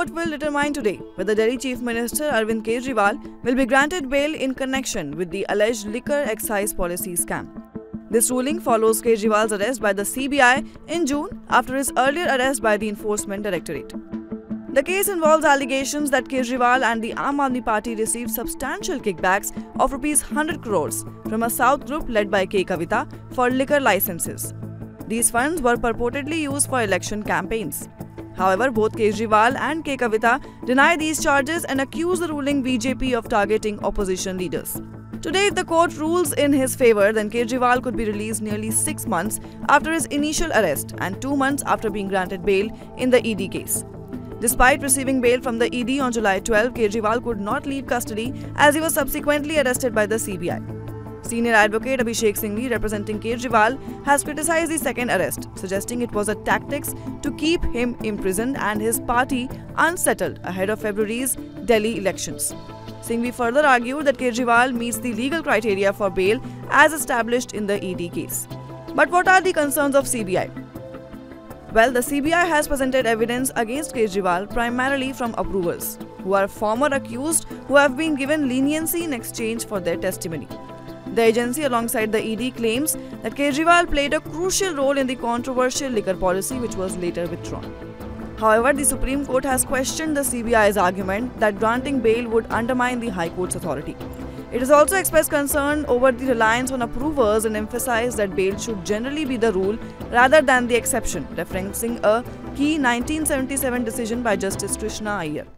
court will determine today whether Delhi Chief Minister Arvind Kejriwal will be granted bail in connection with the alleged liquor excise policy scam. This ruling follows Kejriwal's arrest by the CBI in June after his earlier arrest by the Enforcement Directorate. The case involves allegations that Kejriwal and the Aam Aadmi Party received substantial kickbacks of ₹100 crores from a South Group led by K. Kavitha for liquor licenses. These funds were purportedly used for election campaigns. However, both Kejriwal and K. Kavitha deny these charges and accuse the ruling BJP of targeting opposition leaders. Today, if the court rules in his favour, then Kejriwal could be released nearly 6 months after his initial arrest and 2 months after being granted bail in the ED case. Despite receiving bail from the ED on July 12, Kejriwal could not leave custody as he was subsequently arrested by the CBI. Senior advocate Abhishek Singhvi, representing Kejriwal, has criticised the second arrest, suggesting it was a tactics to keep him imprisoned and his party unsettled ahead of February's Delhi elections. Singhvi further argued that Kejriwal meets the legal criteria for bail as established in the ED case. But what are the concerns of CBI? Well, the CBI has presented evidence against Kejriwal primarily from approvers, who are former accused who have been given leniency in exchange for their testimony. The agency, alongside the ED, claims that Kejriwal played a crucial role in the controversial liquor policy, which was later withdrawn. However, the Supreme Court has questioned the CBI's argument that granting bail would undermine the High Court's authority. It has also expressed concern over the reliance on approvers and emphasized that bail should generally be the rule rather than the exception, referencing a key 1977 decision by Justice Krishna Iyer.